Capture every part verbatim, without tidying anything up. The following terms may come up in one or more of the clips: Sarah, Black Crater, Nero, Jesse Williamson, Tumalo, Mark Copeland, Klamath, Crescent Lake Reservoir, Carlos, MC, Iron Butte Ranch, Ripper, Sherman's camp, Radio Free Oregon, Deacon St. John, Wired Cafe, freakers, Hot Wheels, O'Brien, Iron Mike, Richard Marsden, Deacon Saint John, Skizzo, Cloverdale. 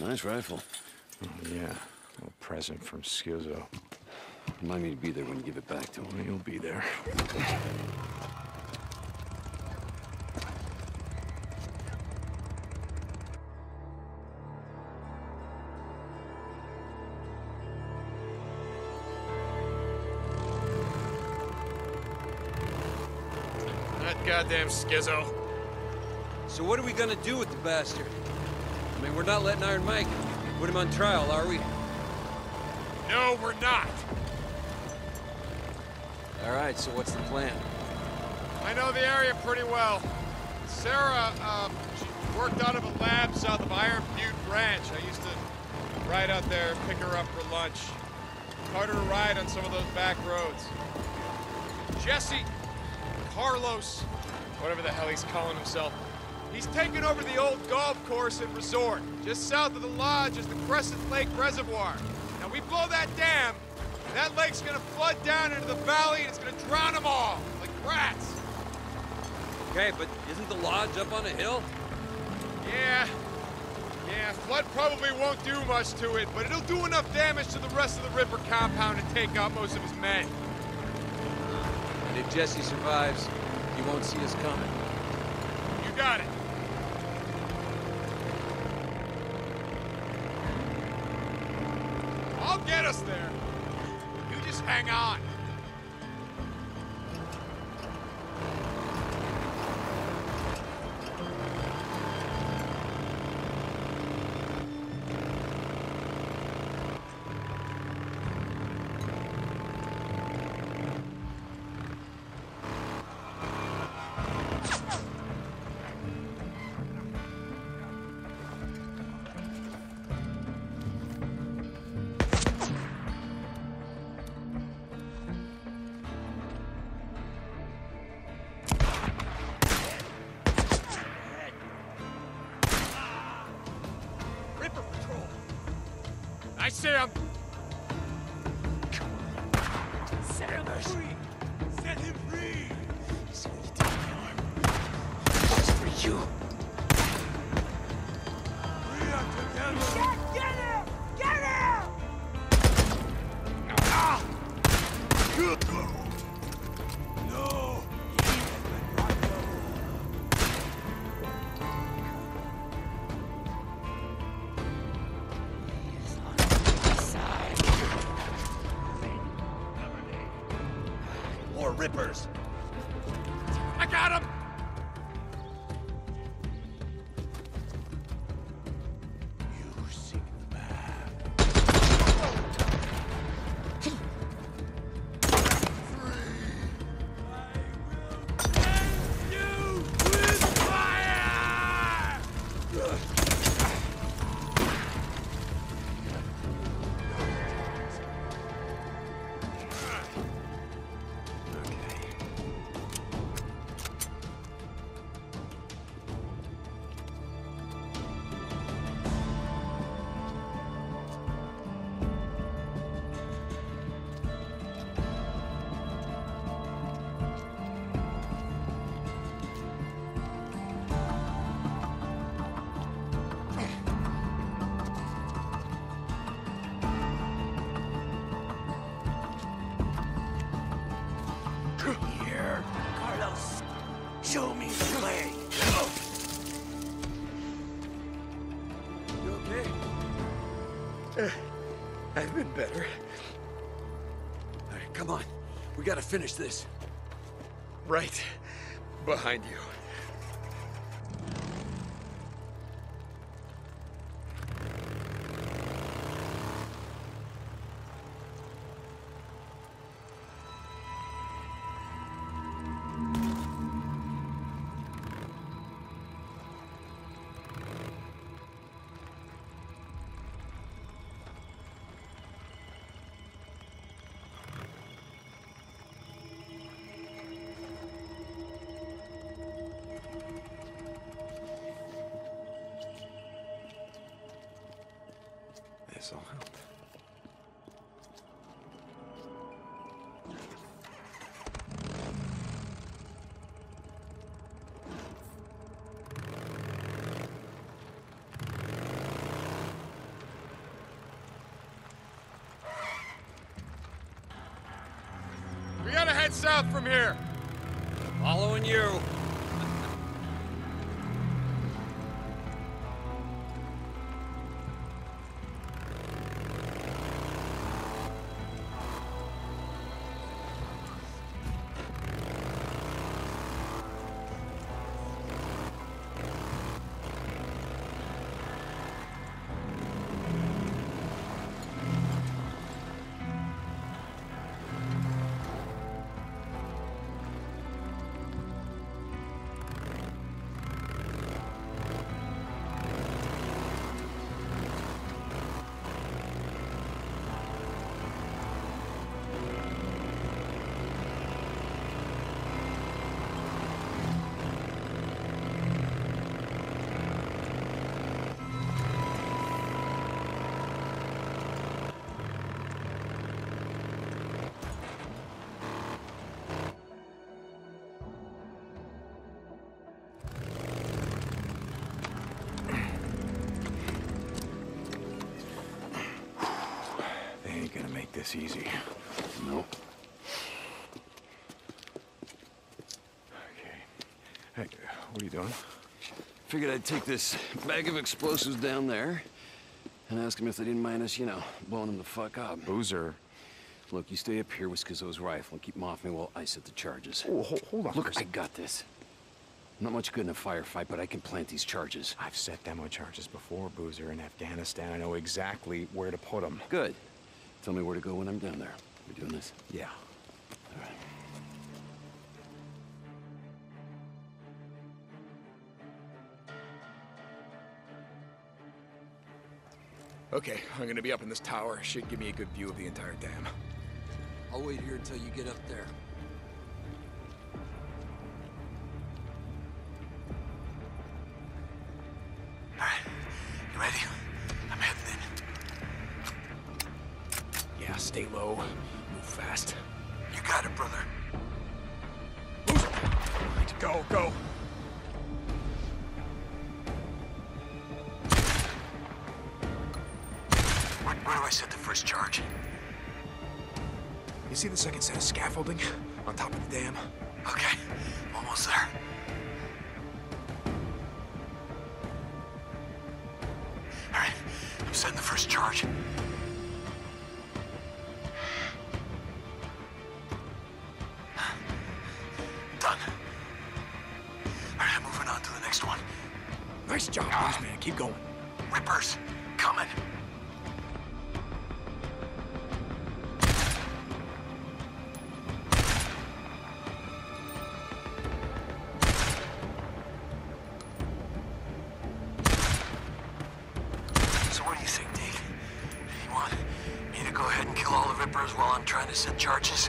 Nice rifle. Oh, yeah. A little present from Skizzo. Remind me to be there when you give it back to him. He'll be there. That goddamn Skizzo. So what are we gonna do with the bastard? I mean, we're not letting Iron Mike put him on trial, are we? No, we're not. All right, so what's the plan? I know the area pretty well. Sarah, um, she worked out of a lab south of Iron Butte Ranch. I used to ride out there, pick her up for lunch. Taught her to ride on some of those back roads. Jesse, Carlos, whatever the hell he's calling himself, he's taken over the old golf course and resort. Just south of the lodge is the Crescent Lake Reservoir. Now, we blow that dam, and that lake's gonna flood down into the valley, and it's gonna drown them all, like rats. Okay, but isn't the lodge up on a hill? Yeah. Yeah, flood probably won't do much to it, but it'll do enough damage to the rest of the Ripper compound to take out most of his men. And if Jesse survives, he won't see us coming. You got it. I'll get us there. You just hang on. Sam! Come on. Set him free! Set him free! He's gonna take my arm. Just for you. We are together! Shit, get him! Get him! Ah! No! Rippers. I got him! You seek the man. Free! I will end you with fire! Here, Carlos, show me the way. You okay? Uh, I've been better. All right, come on. We gotta finish this. Right behind you. This'll help. head south from here. Following you. It's easy. Nope. Okay. Hey, what are you doing? Figured I'd take this bag of explosives down there and ask them if they didn't mind us, you know, blowing them the fuck up. Boozer. Look, you stay up here with Skizzo's rifle and keep them off me while I set the charges. Oh, hold, hold on. Look, I got this. I'm not much good in a firefight, but I can plant these charges. I've set demo charges before, Boozer, in Afghanistan. I know exactly where to put them. Good. Tell me where to go when I'm down there. We're doing this? Yeah. All right. Okay, I'm gonna be up in this tower. Should give me a good view of the entire dam. I'll wait here until you get up there. All right, you ready? Stay low, move fast. You got it, brother. Go, go. Where, where do I set the first charge? You see the second set of scaffolding on top of the dam? Okay, almost there. All right, I'm setting the first charge. Keep going. Rippers, coming. So what do you think, Deke? You want me to go ahead and kill all the Rippers while I'm trying to set charges?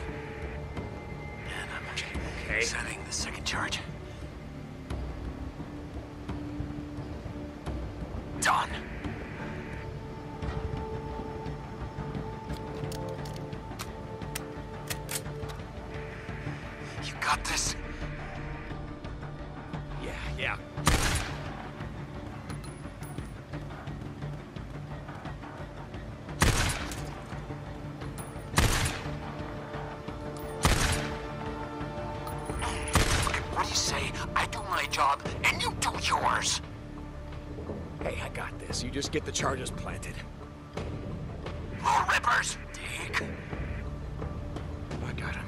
And I'm okay. Setting the second charge. Just get the charges planted. More Rippers, Deke. I got him.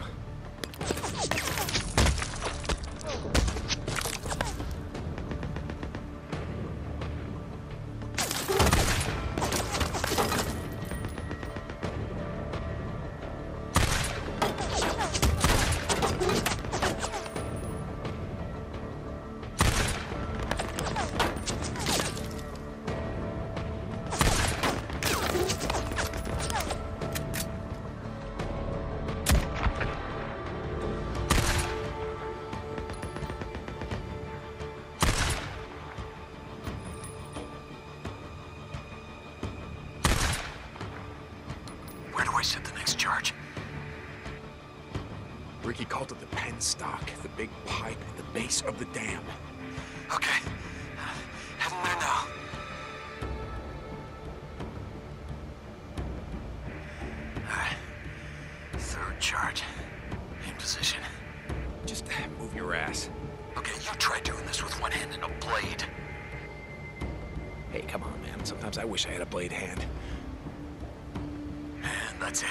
Of the dam. Okay. Uh, heading there now. All right. Third charge. In position. Just move your ass. Okay, you try doing this with one hand and a blade. Hey, come on, man. Sometimes I wish I had a blade hand. And that's it.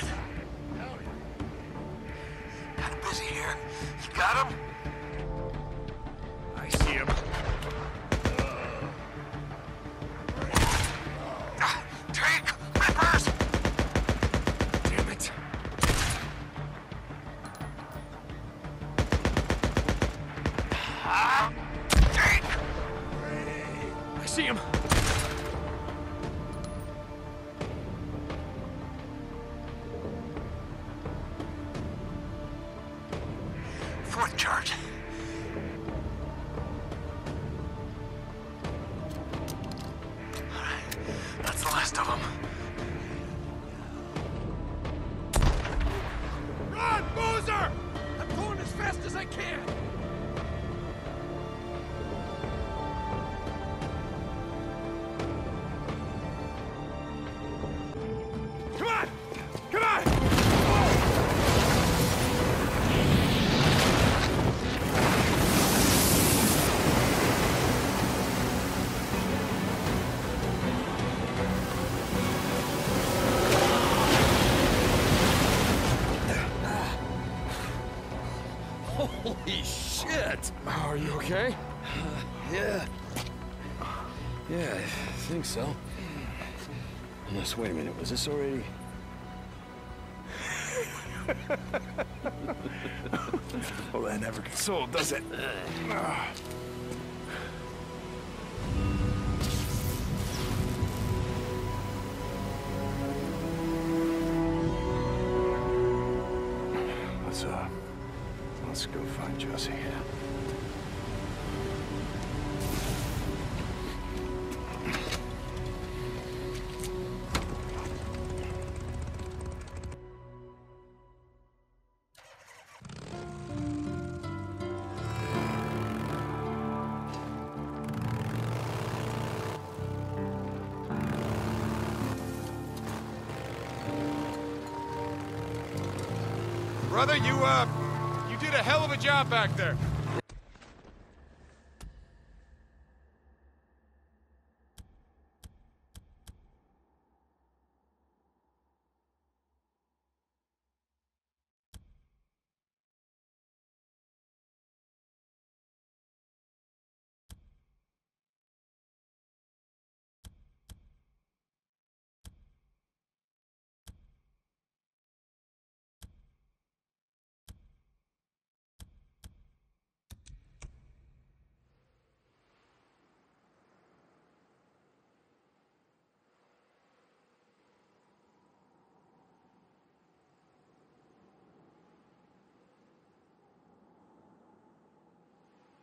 Kind of busy here. You got him? I see him. Are you okay? Uh, yeah. Yeah, I think so. Unless, wait a minute, was this already? Well, that never gets old, does it? Uh. Let's, uh, let's go find Jesse. Brother, you, uh, you did a hell of a job back there.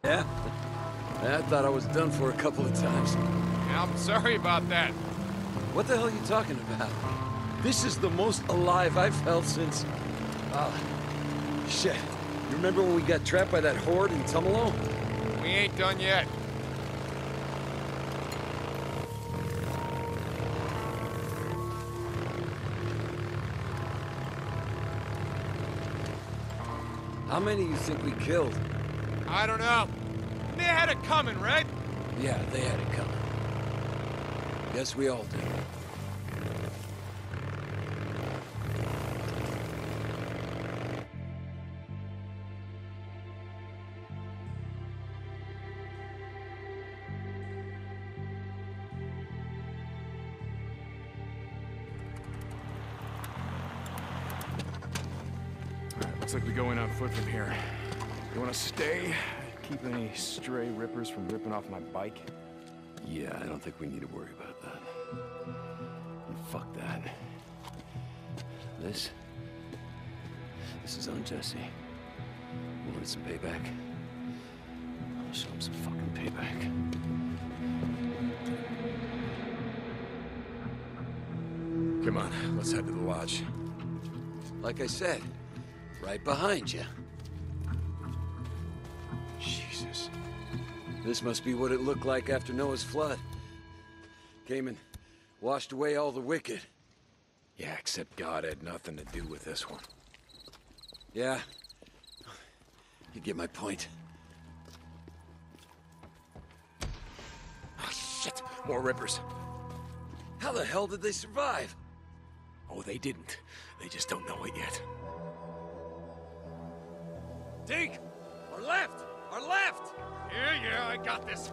Yeah, I thought I was done for a couple of times. Yeah, I'm sorry about that. What the hell are you talking about? This is the most alive I've felt since... Uh, shit. You remember when we got trapped by that horde in Tumalo? We ain't done yet. How many do you think we killed? I don't know. They had it coming, right? Yeah, they had it coming. Yes, we all did. All right, looks like we go in on foot from here. You wanna stay? Keep any stray rippers from ripping off my bike? Yeah, I don't think we need to worry about that. And fuck that. This... This is on Jesse. You wanted some payback? I'll show him some fucking payback. Come on, let's head to the lodge. Like I said, right behind you. This must be what it looked like after Noah's flood. Came and washed away all the wicked. Yeah, except God had nothing to do with this one. Yeah, You get my point. Oh, shit! More rippers. How the hell did they survive? Oh, they didn't. They just don't know it yet. Deke! Our left! Our left! Yeah, yeah, I got this.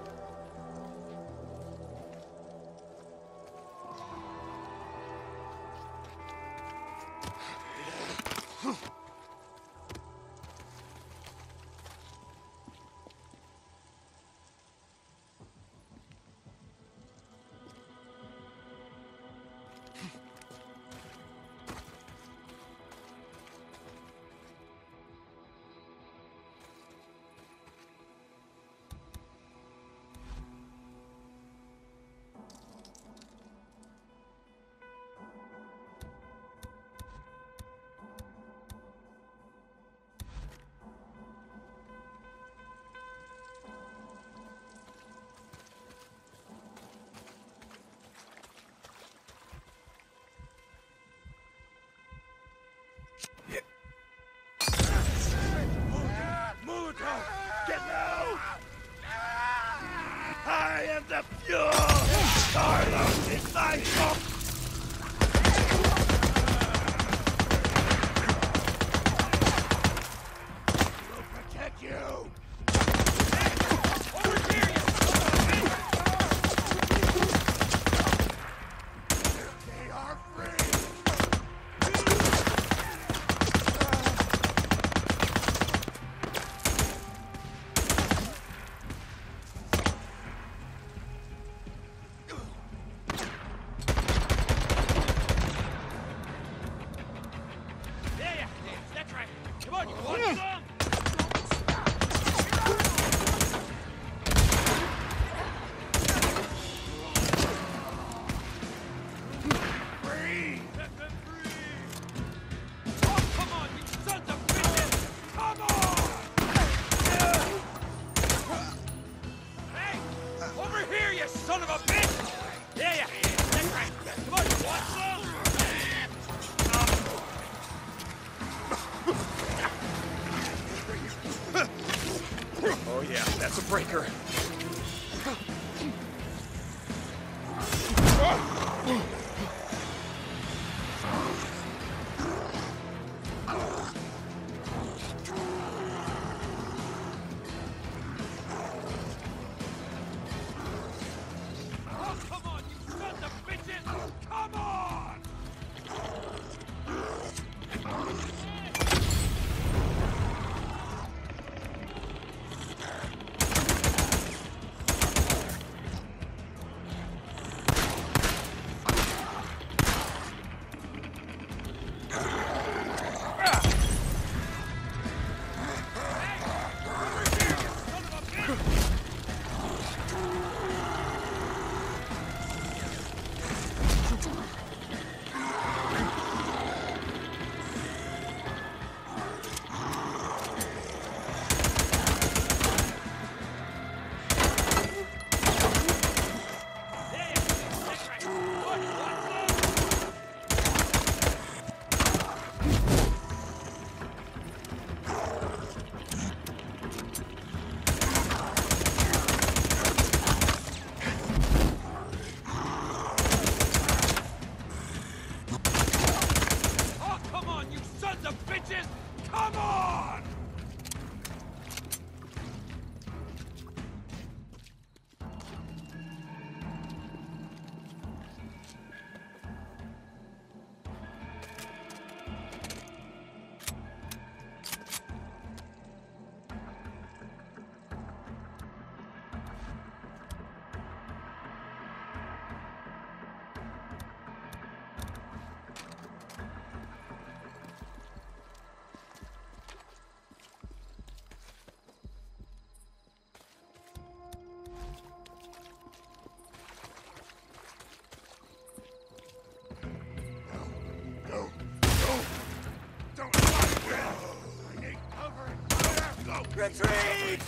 Retreat!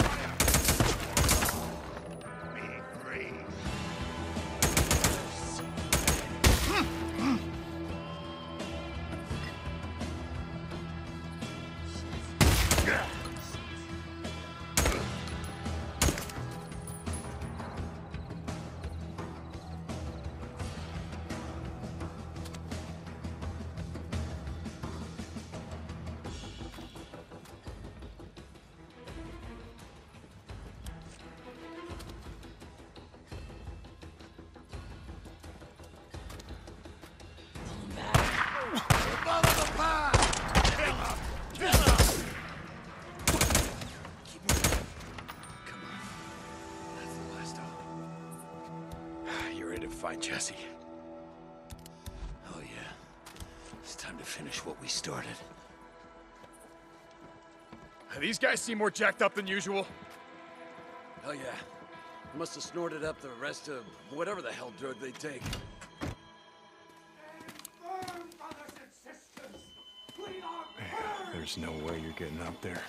find Jesse. Oh yeah, it's time to finish what we started. These guys seem more jacked up than usual. Hell yeah. They must have snorted up the rest of whatever the hell drug they take. There's no way you're getting up there.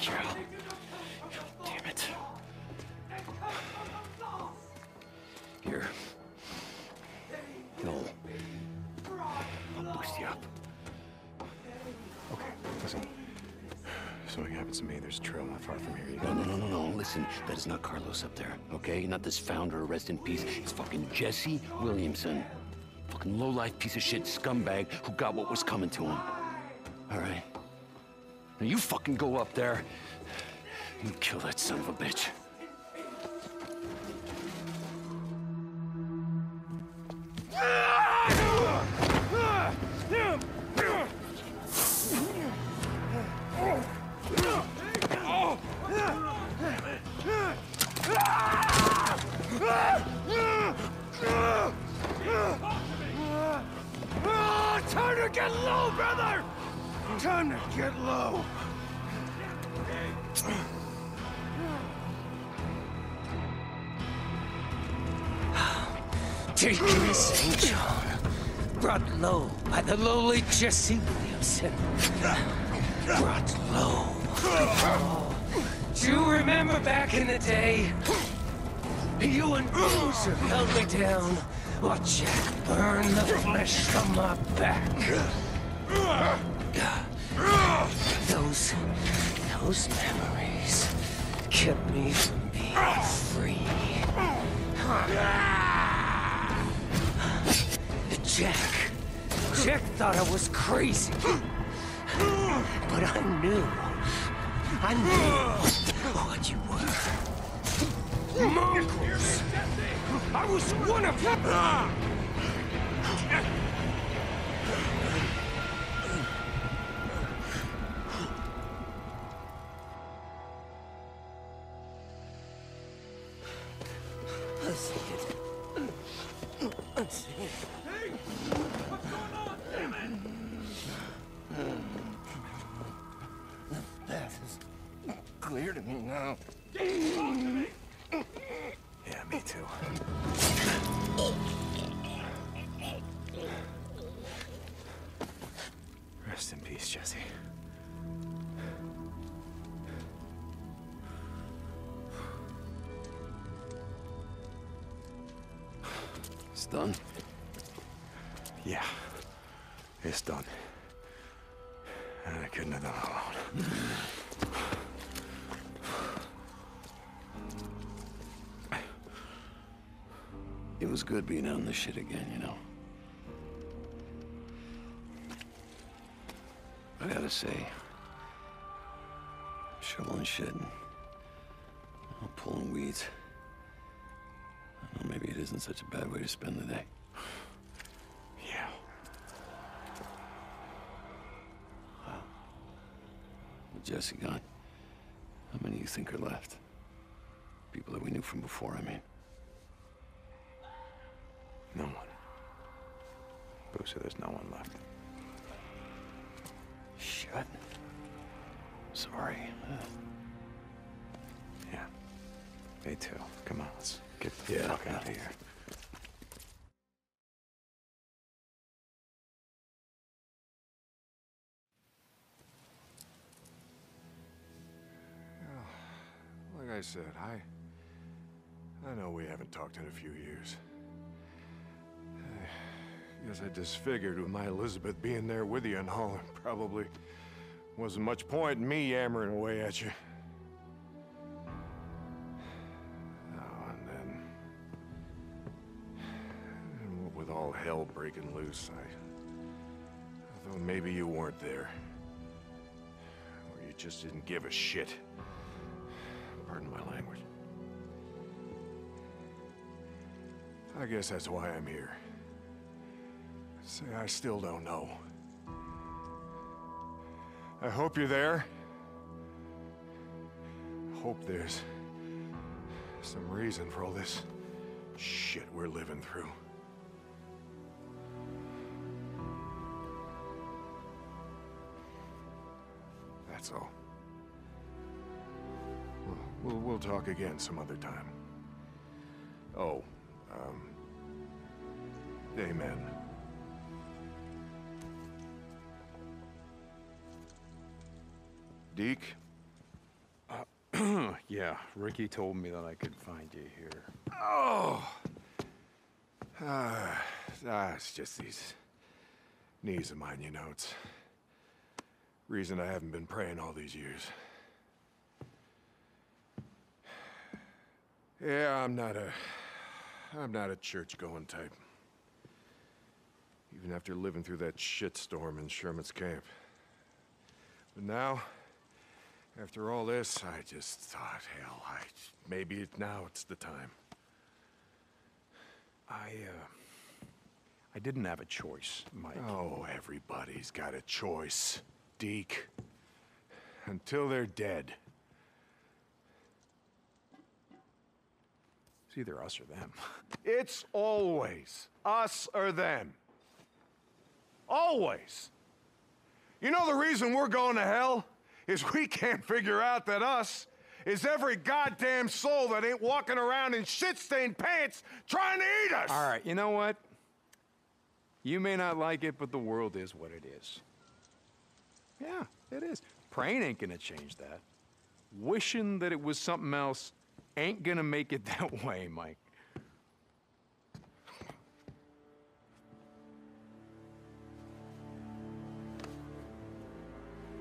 Gerald. Damn it. Here. No. I'll boost you up. Okay, listen. If something happens to me, there's a trail not far from here. No, no, no, no, no. Listen, that is not Carlos up there, okay? Not this founder, rest in peace. It's fucking Jesse Williamson. Fucking low-life piece of shit scumbag who got what was coming to him. All right? Now you fucking go up there and kill that son of a bitch. Deacon Saint John, brought low by the lowly Jesse Williamson. Brought low. Oh. Do you remember back in the day? You and Boozer held me down, while Jack burned the flesh from my back. Those, those memories kept me from being free. Jack. Jack thought I was crazy. But I knew. I knew what you were. Mongrels. I was one of them. Let's see it. Let's see it. Clear to me now. Yeah, me too. Rest in peace, Jesse. It's done. Yeah, it's done. And I couldn't have done it alone. It was good being on this shit again, you know. I gotta say, shoveling shit, and pulling weeds. I don't know, maybe it isn't such a bad way to spend the day. Yeah. Wow. With Jesse gone, how many do you think are left? People that we knew from before, I mean. No one. Booster, there's no one left. Shit. Sorry. Yeah. Me too. Come on, let's get the yeah, fuck out of here. Well, like I said, I... I know we haven't talked in a few years. Guess I disfigured with my Elizabeth being there with you and all. Probably wasn't much point in me yammering away at you. Oh, and then, and with all hell breaking loose, I, I thought maybe you weren't there, or you just didn't give a shit. Pardon my language. I guess that's why I'm here. See, I still don't know. I hope you're there. Hope there's some reason for all this shit we're living through. That's all. We'll, we'll, we'll talk again some other time. Oh, um... amen. Deke? Uh, yeah, Ricky told me that I could find you here. Oh! Uh, ah, it's just these knees of mine, you know. It's reason I haven't been praying all these years. Yeah, I'm not a... I'm not a church-going type. Even after living through that shitstorm in Sherman's camp. But now... after all this, I just thought, hell, I, maybe it, now it's the time. I, uh, I didn't have a choice, Mike. Oh, everybody's got a choice, Deke. Until they're dead. It's either us or them. It's always us or them. Always. You know the reason we're going to hell? Is we can't figure out that us is every goddamn soul that ain't walking around in shit-stained pants trying to eat us! All right, you know what? You may not like it, but the world is what it is. Yeah, it is. Praying ain't gonna change that. Wishing that it was something else ain't gonna make it that way, Mike.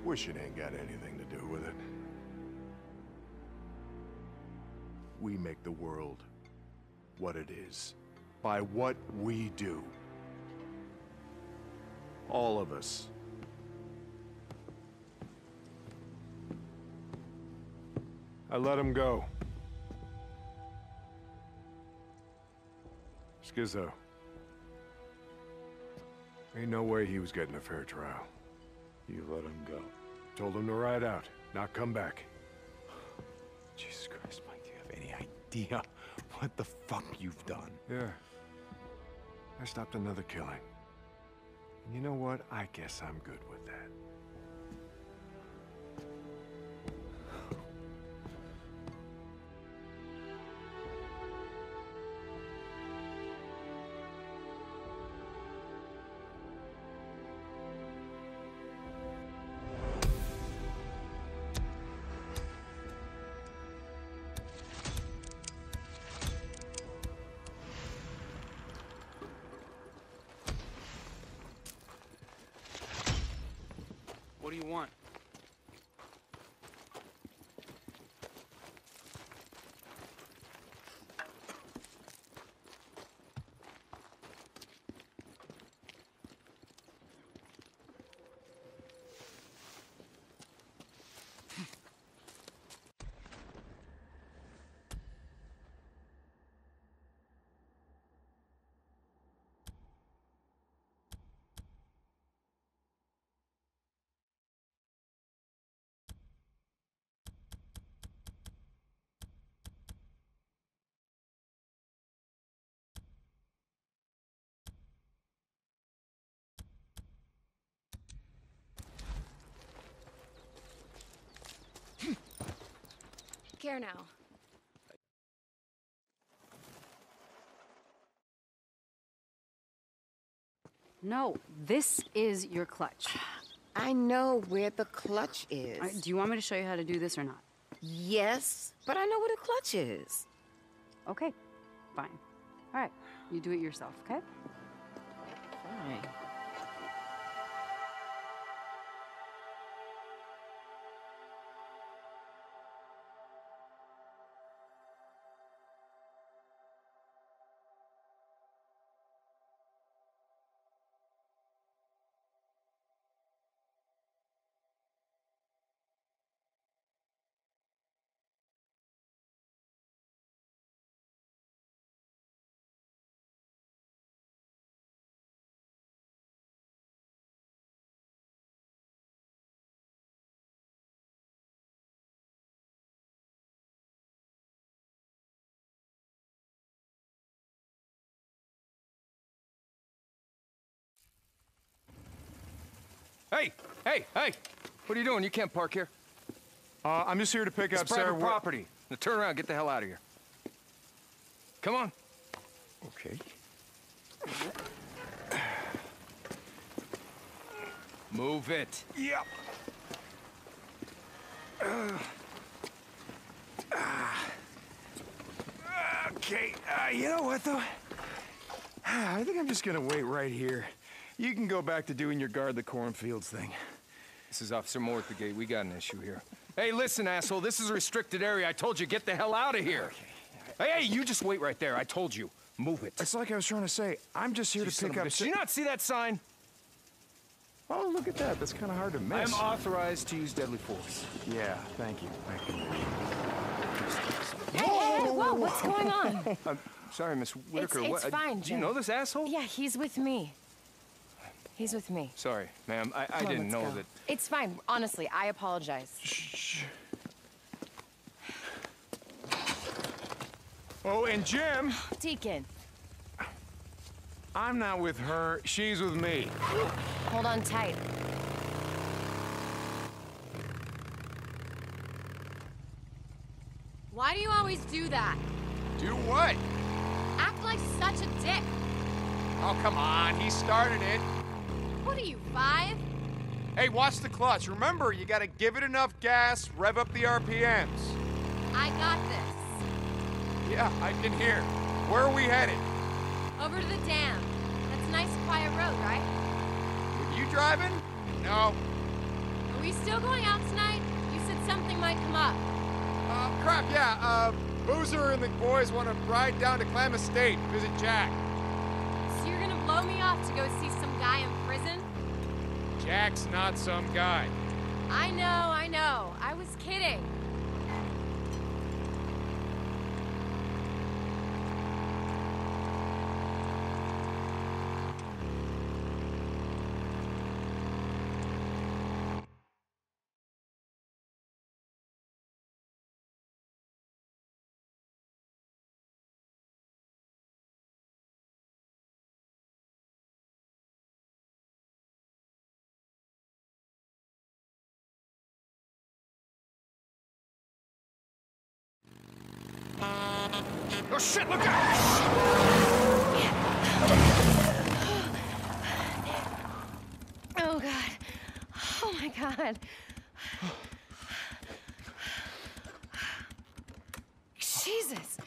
Wish it ain't got anything to do with it. We make the world what it is by what we do. All of us. I let him go. Skizzo. Ain't no way he was getting a fair trial. You let him go. Told him to ride out, not come back. Jesus Christ, Mike, do you have any idea what the fuck you've done? Yeah. I stopped another killing. And you know what? I guess I'm good with that. Care now. No, this is your clutch. I know where the clutch is. Right, do you want me to show you how to do this or not? Yes, but I know where the clutch is. Okay, fine. All right, you do it yourself, okay? Fine. Hey, hey, hey! What are you doing? You can't park here. Uh, I'm just here to pick it's up Sarah. It's private property. Now turn around, get the hell out of here. Come on. Okay. Move it. Yep. Uh, uh, okay. Uh, you know what though? I think I'm just gonna wait right here. You can go back to doing your guard the cornfields thing. This is Officer Moore at the gate. We got an issue here. Hey, listen, asshole. This is a restricted area. I told you, get the hell out of here. Okay. Hey, hey, you just wait right there. I told you. Move it. It's like I was trying to say. I'm just here you to pick up... Did you not see that sign? Oh, look at that. That's kind of hard to miss. I'm authorized to use deadly force. Yeah, thank you. Thank you. Hey, whoa, whoa, whoa, what's going on? I'm sorry, Miss Whitaker. It's, it's what, fine, do you know this asshole? Yeah, he's with me. He's with me. Sorry, ma'am. I, I didn't know that. It's fine. Honestly, I apologize. Shh. Oh, and Jim. Deacon. I'm not with her. She's with me. Hold on tight. Why do you always do that? Do what? Act like such a dick. Oh, come on. He started it. What are you, five? Hey, watch the clutch. Remember, you gotta give it enough gas, rev up the R P Ms. I got this. Yeah, I can hear. Where are we headed? Over to the dam. That's a nice, quiet road, right? Were you driving? No. Are we still going out tonight? You said something might come up. Uh, crap, yeah. Uh, Boozer and the boys want to ride down to Klamath State, visit Jack. So you're gonna blow me off to go see some guy in prison? Jack's not some guy. I know, I know. I was kidding. Oh shit, look out! Oh god. Oh my god. Jesus.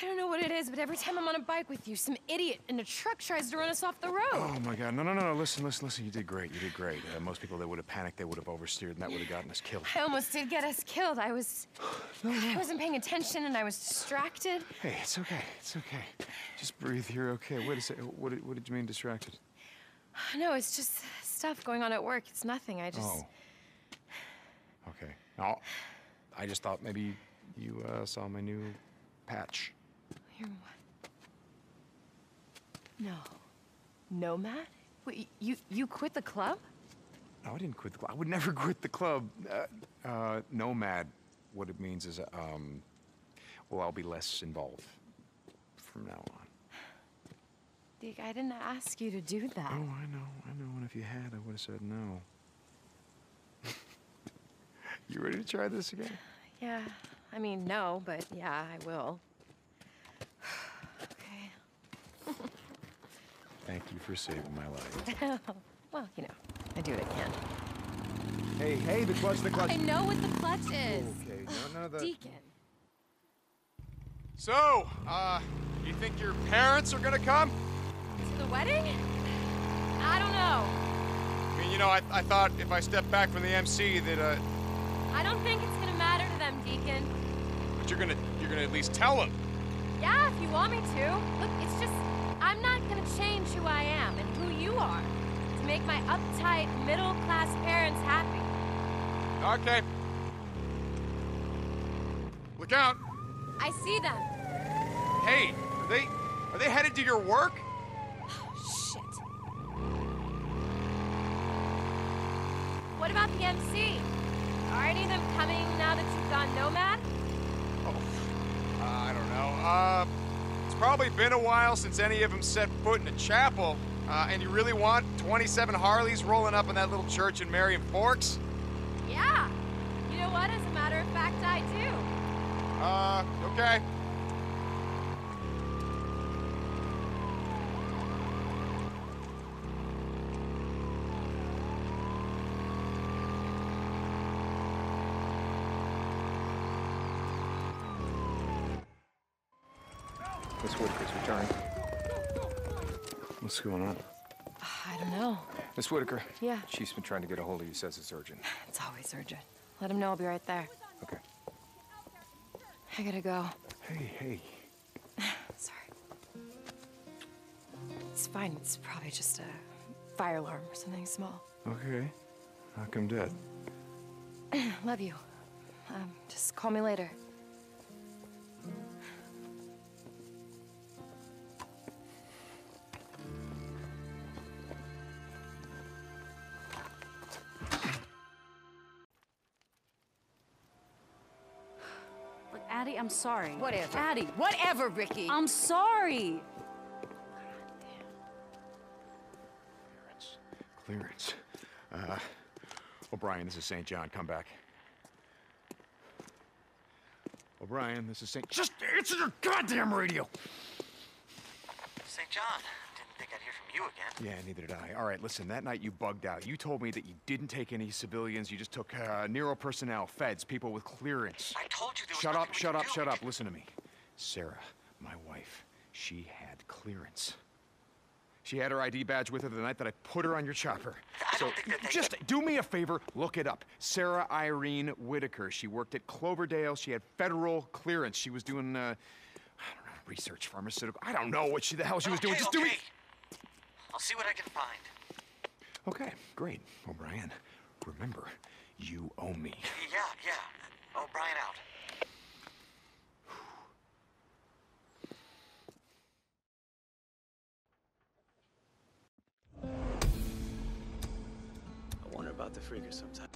I don't know what it is, but every time I'm on a bike with you, some idiot in a truck tries to run us off the road. Oh my god. No, no, no, no. Listen, listen, listen. You did great. You did great. Uh, most people, they would have panicked. They would have oversteered, and that would have gotten us killed. I almost did get us killed. I was... No, no. I wasn't paying attention, and I was distracted. Hey, it's okay. It's okay. Just breathe. You're okay. Wait a second. What did, what did you mean distracted? No, it's just stuff going on at work. It's nothing. I just... Oh. Okay. No, I just thought maybe you uh, saw my new patch. No. No, Matt? Wait, you, you quit the club? No, I didn't quit the club. I would never quit the club. Uh, uh, nomad, what it means is, um, well, I'll be less involved from now on. Dick, I didn't ask you to do that. Oh, I know, I know, and if you had, I would have said no. You ready to try this again? Yeah, I mean, no, but yeah, I will. Thank you for saving my life. Well, you know, I do what I can. Hey, hey, the clutch, the clutch. I know what the clutch is. Okay, no, no, the... Deacon. So, uh, you think your parents are gonna come? To the wedding? I don't know. I mean, you know, I, I thought if I stepped back from the M C that, uh... I don't think it's gonna matter to them, Deacon. But you're gonna, you're gonna at least tell them. Yeah, if you want me to. Look, it's just... I'm not gonna change who I am and who you are to make my uptight, middle-class parents happy. Okay. Look out! I see them. Hey, are they... are they headed to your work? Oh, shit. What about the M C? Are any of them coming now that you've gone nomad? Oh, uh, I don't know. Uh... Probably been a while since any of them set foot in a chapel. Uh, and you really want twenty-seven Harleys rolling up in that little church in Marion Forks? Yeah. You know what? As a matter of fact, I do. Uh, okay. This Whitaker's returning. What's going on? I don't know. Miss Whitaker. Yeah. Chief's been trying to get a hold of you. Says it's urgent. It's always urgent. Let him know I'll be right there. Okay. I gotta go. Hey, hey. Sorry. It's fine. It's probably just a fire alarm or something small. Okay. How come dead? Love you. Um, just call me later. Addie, I'm sorry. Whatever. Addie, whatever, Ricky. I'm sorry. Clearance. Clearance. Uh, O'Brien, this is Saint John. Come back. O'Brien, this is Saint Just answer your goddamn radio! Saint John. Didn't think I'd hear from you again. Yeah, neither did I. All right, listen, that night you bugged out. You told me that you didn't take any civilians. You just took uh, Nero personnel, feds, people with clearance. I told you there was Shut up, shut up, shut up. Listen to me. Sarah, my wife, she had clearance. She had her I D badge with her the night that I put her on your chopper. I so don't think that they just do me a favor, look it up. Sarah Irene Whitaker. She worked at Cloverdale. She had federal clearance. She was doing, uh, I don't know, research, pharmaceutical. I don't know what she, the hell she was okay, doing. Just okay. do me. I'll see what I can find. Okay, great. O'Brien, remember, you owe me. Yeah, yeah. O'Brien out. I wonder about the freaker sometime.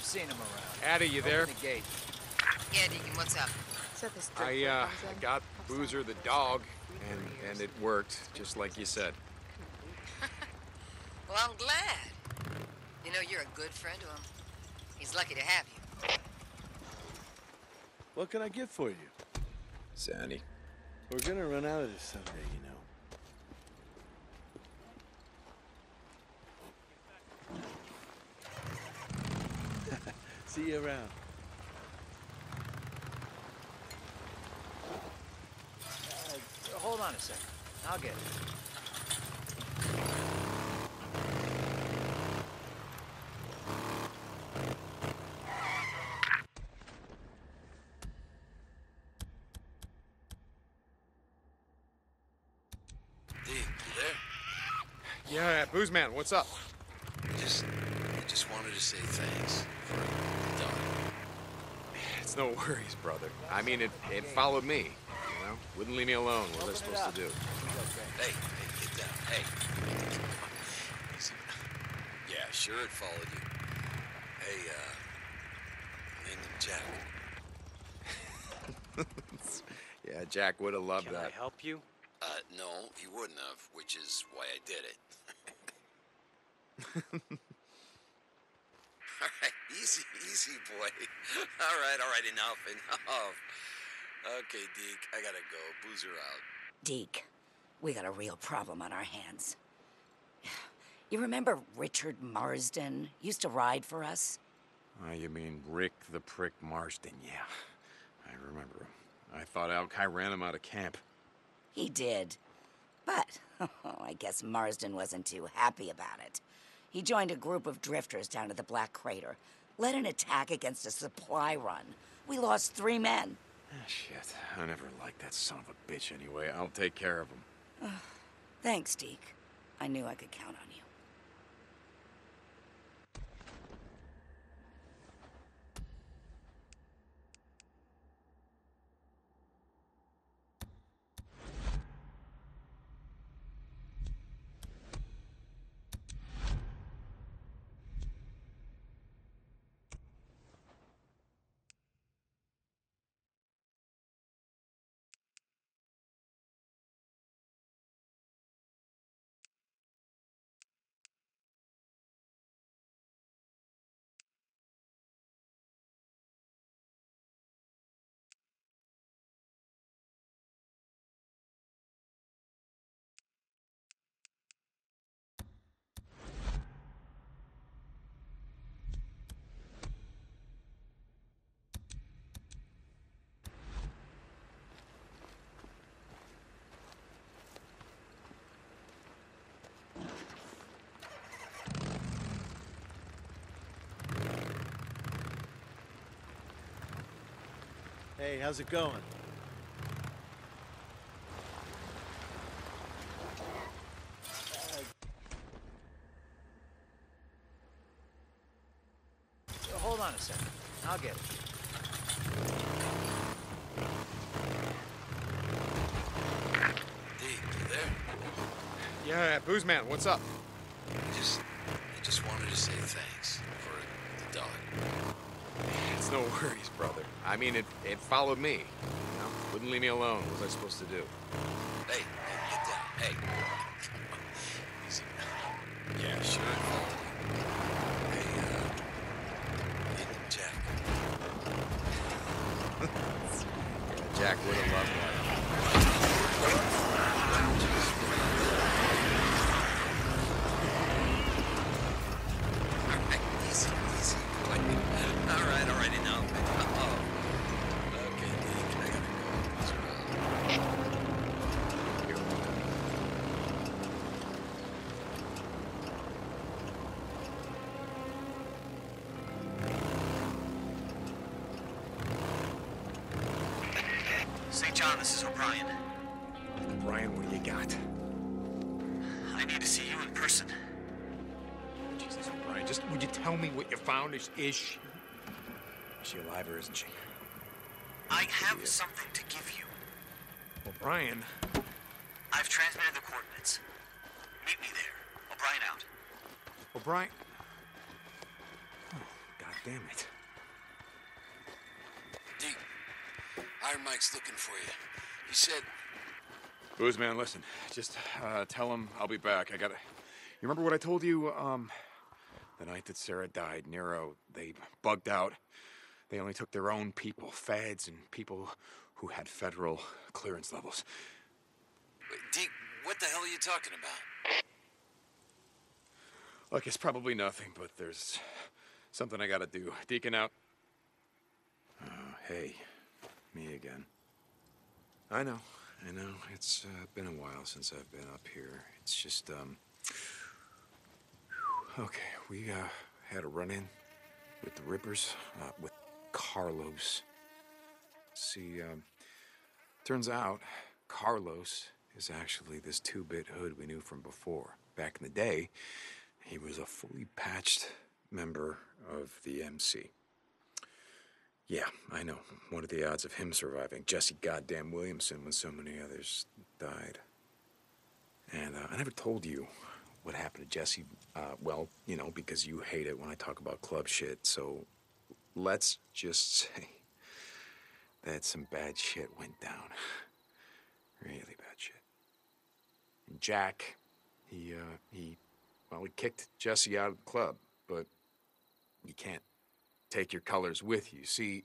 Seen him around. Addie, you there? The gate. Yeah, Deacon, what's up? This I, uh, I got Boozer the dog, and, and it worked, just like you said. Well, I'm glad. You know, you're a good friend to him. He's lucky to have you. What can I get for you? Sandy. We're gonna run out of this someday, you know. See you around. Uh, hold on a second. I'll get it. Dee, you there? Yeah, Booze Man, what's up? Just, I just wanted to say thanks for. It's no worries, brother. I mean, it, it followed me, you know? Wouldn't leave me alone. What was I supposed to do? Hey, hey, get down. Hey. Yeah, sure it followed you. Hey, uh, named him Jack. Yeah, Jack would have loved Can that. Can I help you? Uh, no, he wouldn't have, which is why I did it. All right, easy, easy, boy. All right, all right, enough, enough. Okay, Deke, I gotta go. Boozer out. Deke, we got a real problem on our hands. You remember Richard Marsden? Used to ride for us. Oh, you mean Rick the Prick Marsden, yeah. I remember him. I thought Alki ran him out of camp. He did. But, oh, I guess Marsden wasn't too happy about it. He joined a group of drifters down at the Black Crater, led an attack against a supply run. We lost three men. Ah, shit. I never liked that son of a bitch anyway. I'll take care of him. Oh, thanks, Deke. I knew I could count on you. Hey, how's it going? Uh, hold on a second. I'll get it. Deke, you there? Yeah, Booze Man, what's up? I just, I just wanted to say thanks for the dog. It's no worries, brother. I mean, it, it followed me, you know? Wouldn't leave me alone. What was I supposed to do? Hey, hey, get down. Hey. Come on. Easy. Yeah, sure. Hey, uh... Hey, Jack. Jack would have loved that. Is, is she? Is she alive or isn't she? I have something to give you. O'Brien? I've transmitted the coordinates. Meet me there. O'Brien out. O'Brien? Oh, God damn it. Deke, Iron Mike's looking for you. He said... Booze Man, listen. Just uh, tell him I'll be back. I gotta... You remember what I told you? Um... The night that Sarah died, Nero, they bugged out. They only took their own people, feds and people who had federal clearance levels. Wait, Deke, what the hell are you talking about? Look, it's probably nothing, but there's something I gotta do. Deacon out. Uh, hey, me again. I know, I know. It's uh, been a while since I've been up here. It's just, um... Okay, we, uh, had a run-in with the Rippers, uh, with Carlos. See, um, turns out Carlos is actually this two-bit hood we knew from before. Back in the day, he was a fully patched member of the M C. Yeah, I know. What are the odds of him surviving? Jesse goddamn Williamson when so many others died. And, uh, I never told you what happened to Jesse, uh, well, you know, because you hate it when I talk about club shit, so let's just say that some bad shit went down. Really bad shit. And Jack, he, uh, he, well, he kicked Jesse out of the club, but you can't take your colors with you. See,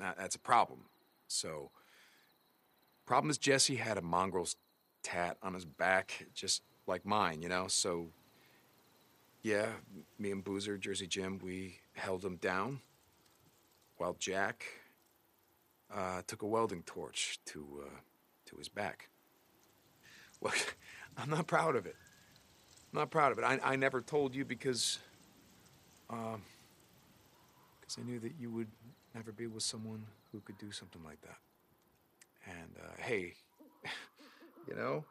that, that's a problem. So, problem is Jesse had a mongrel's tat on his back, just... like mine, you know, so Yeah, me and Boozer, Jersey Jim, we held him down while Jack uh, took a welding torch to uh, to his back. Look, I'm not proud of it. I'm not proud of it. I, I never told you because uh, because I knew that you would never be with someone who could do something like that. And, uh, hey, you know,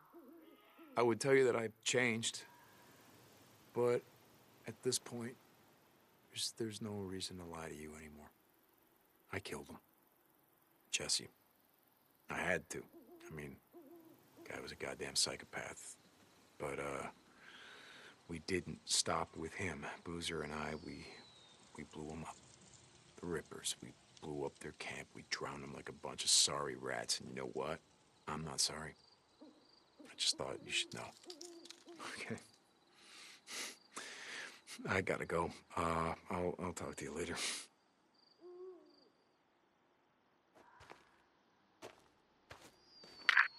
I would tell you that I've changed, but at this point, there's, there's no reason to lie to you anymore. I killed him. Jesse. I had to. I mean, guy was a goddamn psychopath. But, uh, we didn't stop with him. Boozer and I, we, we blew him up. The Rippers, we blew up their camp. We drowned them like a bunch of sorry rats. And you know what? I'm not sorry. I just thought you should know. Okay. I gotta go. Uh, I'll, I'll talk to you later.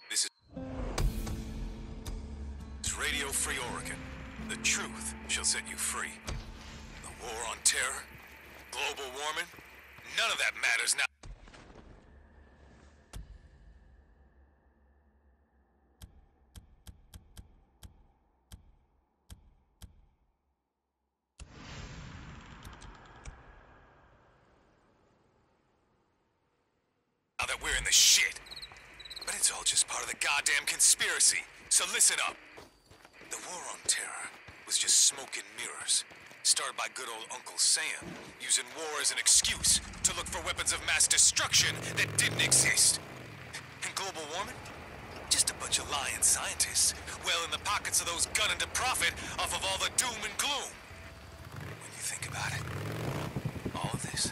This is Radio Free Oregon. The truth shall set you free. The war on terror, global warming, none of that matters now. Now that we're in the shit. But it's all just part of the goddamn conspiracy, so listen up. The war on terror was just smoke and mirrors. Started by good old Uncle Sam, using war as an excuse to look for weapons of mass destruction that didn't exist. And global warming? Just a bunch of lying scientists, well in the pockets of those gunning to profit off of all the doom and gloom. When you think about it, all of this,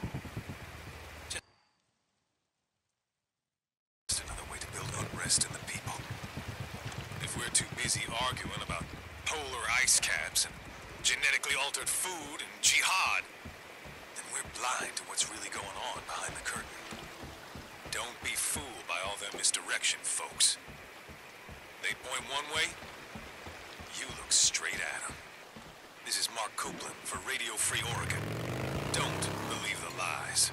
just another way to build unrest in the people. If we're too busy arguing about polar ice caps and genetically altered food and jihad, then we're blind to what's really going on behind the curtain. Don't be fooled by all their misdirection, folks. They point one way, you look straight at them. This is Mark Copeland for Radio Free Oregon. Don't believe the lies.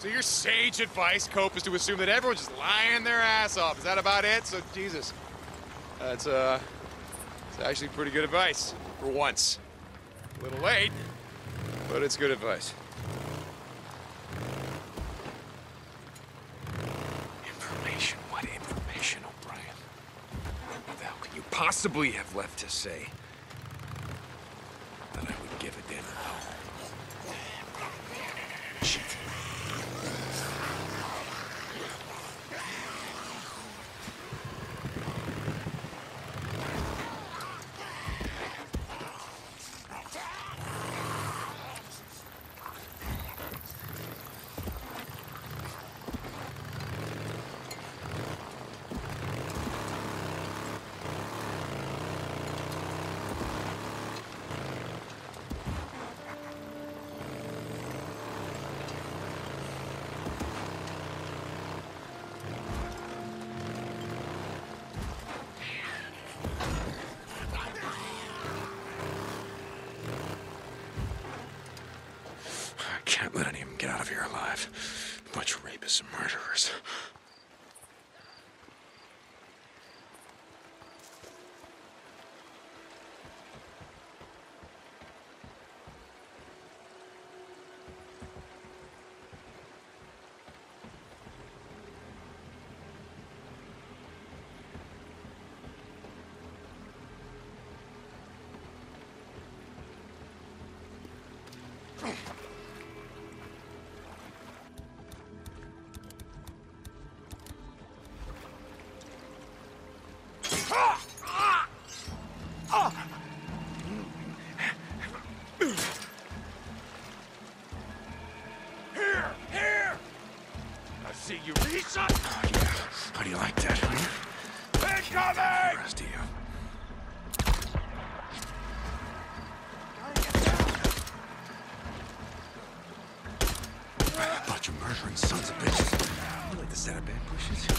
So your sage advice, Cope, is to assume that everyone's just lying their ass off. Is that about it? So, Jesus. That's, uh... It's actually pretty good advice, for once. A little late, but it's good advice. Information, what information, O'Brien? What the hell could you possibly have left to say? That I would give a damn about. Shit. How do you like that, huh? Incoming! The rest of you. A bunch of murdering sons of bitches. You like the set of ambushes? Yeah.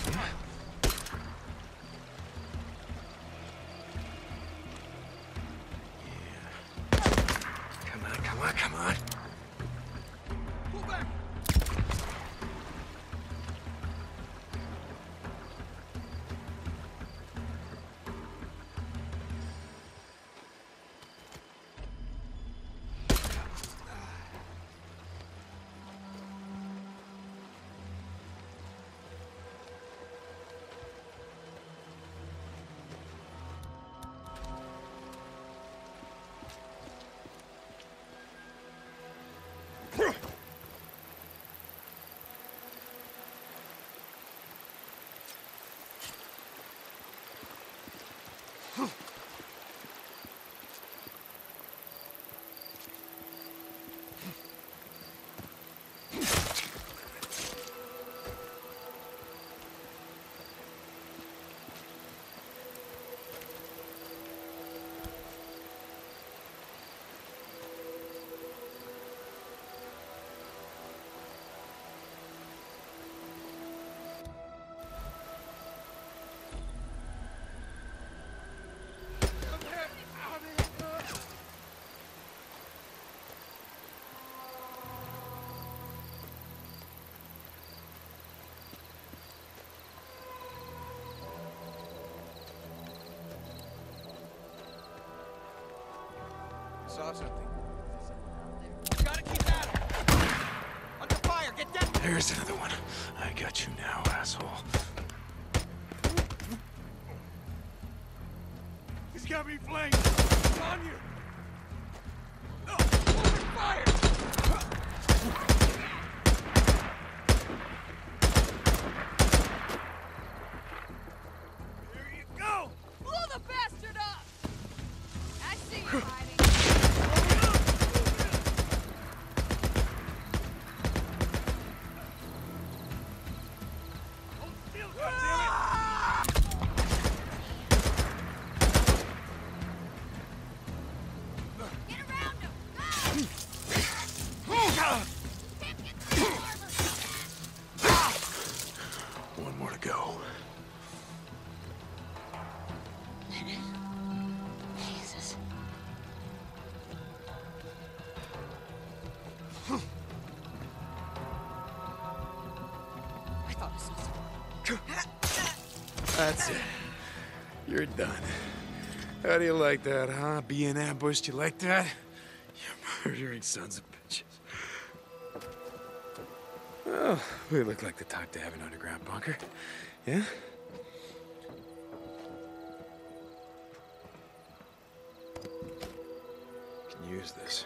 saw something. You gotta keep at him! Under fire, get down! There's another one. I got you now, asshole. He's got me flanked! It's on you! No! Under fire! That's it. You're done. How do you like that, huh? Being ambushed, you like that? You murdering sons of bitches. Well, we look like the type to have an underground bunker. Yeah? Can use this.